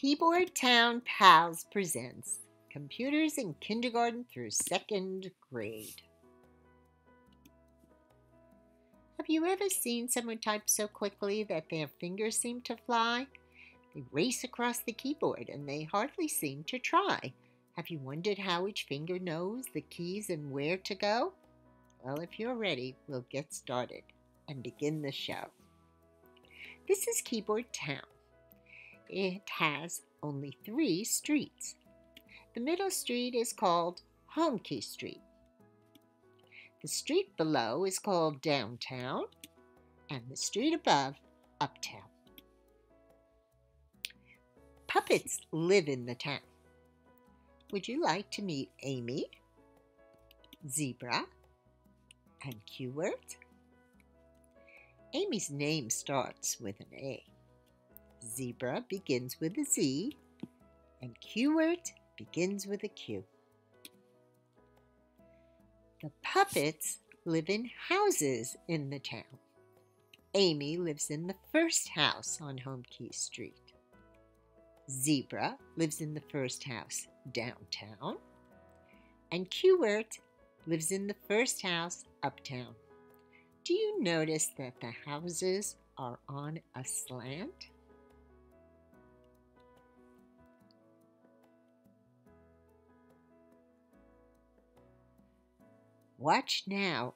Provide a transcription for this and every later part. Keyboard Town Pals presents Computers in Kindergarten through Second Grade. Have you ever seen someone type so quickly that their fingers seem to fly? They race across the keyboard and they hardly seem to try. Have you wondered how each finger knows the keys and where to go? Well, if you're ready, we'll get started and begin the show. This is Keyboard Town. It has only 3 streets. The middle street is called Home Key Street. The street below is called Downtown, and the street above, Uptown. Puppets live in the town. Would you like to meet Amy, Zebra, and Qwert? Amy's name starts with an A. Zebra begins with a Z, and Qwert begins with a Q. The puppets live in houses in the town. Amy lives in the first house on Home Key Street. Zebra lives in the first house downtown, and Qwert lives in the first house uptown. Do you notice that the houses are on a slant? Watch now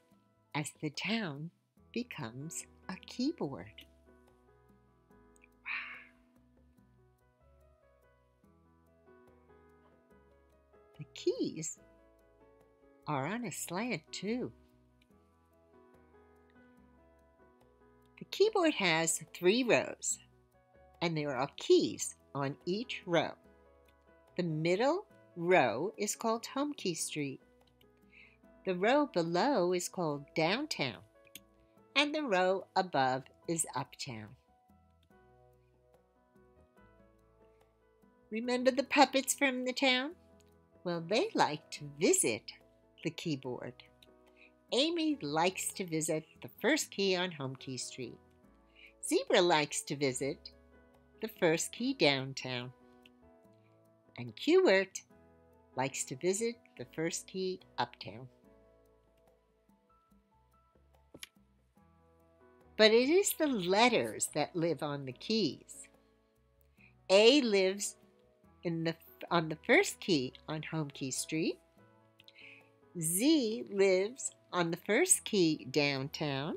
as the town becomes a keyboard. Wow. The keys are on a slant too. The keyboard has 3 rows, and there are keys on each row. The middle row is called Home Key Street. The row below is called Downtown, and the row above is Uptown. Remember the puppets from the town? Well, they like to visit the keyboard. Amy likes to visit the first key on Home Key Street. Zebra likes to visit the first key downtown. And Qwert likes to visit the first key uptown. But it is the letters that live on the keys. A lives on the first key on Home Key Street. Z lives on the first key downtown.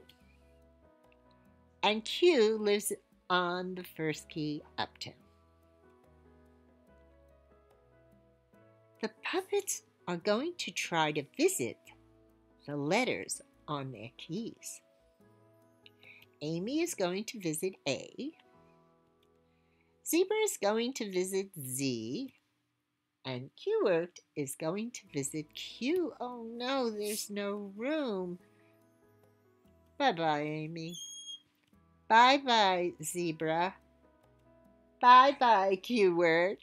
And Q lives on the first key uptown. The puppets are going to try to visit the letters on their keys. Amy is going to visit A. Zebra is going to visit Z. And Qwert is going to visit Q. Oh no, there's no room. Bye-bye, Amy. Bye-bye, Zebra. Bye-bye, Qwert.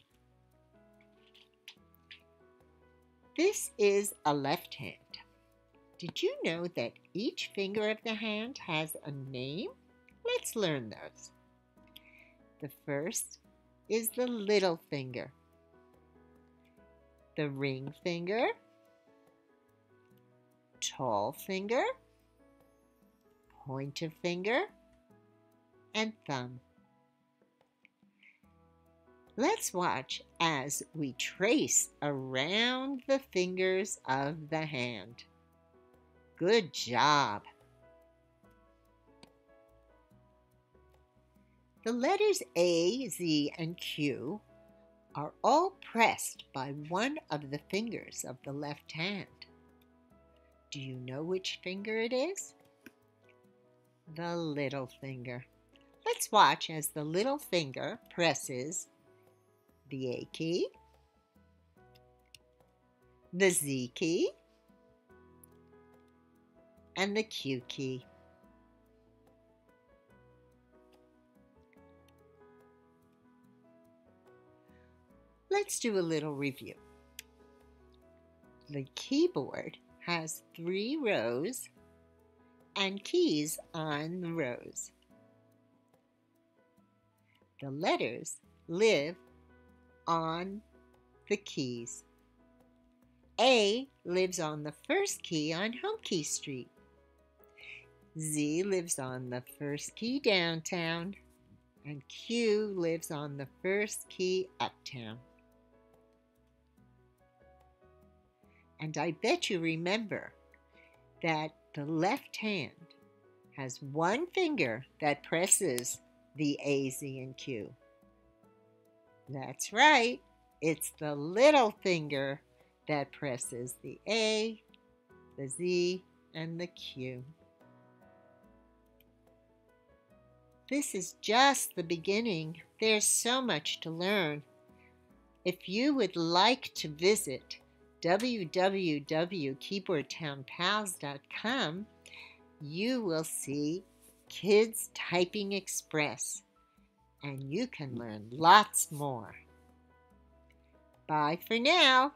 This is a left hand. Did you know that each finger of the hand has a name? Let's learn those. The first is the little finger, the ring finger, tall finger, pointer finger, and thumb. Let's watch as we trace around the fingers of the hand. Good job! The letters A, Z, and Q are all pressed by one of the fingers of the left hand. Do you know which finger it is? The little finger. Let's watch as the little finger presses the A key, the Z key, and the Q key. Let's do a little review. The keyboard has 3 rows and keys on the rows. The letters live on the keys. A lives on the first key on Home Key Street. Z lives on the first key downtown, and Q lives on the first key uptown. And I bet you remember that the left hand has one finger that presses the A, Z, and Q. That's right, it's the little finger that presses the A, the Z, and the Q. This is just the beginning. There's so much to learn. If you would like to visit www.keyboardtownpals.com, you will see Kids Typing Express, and you can learn lots more. Bye for now.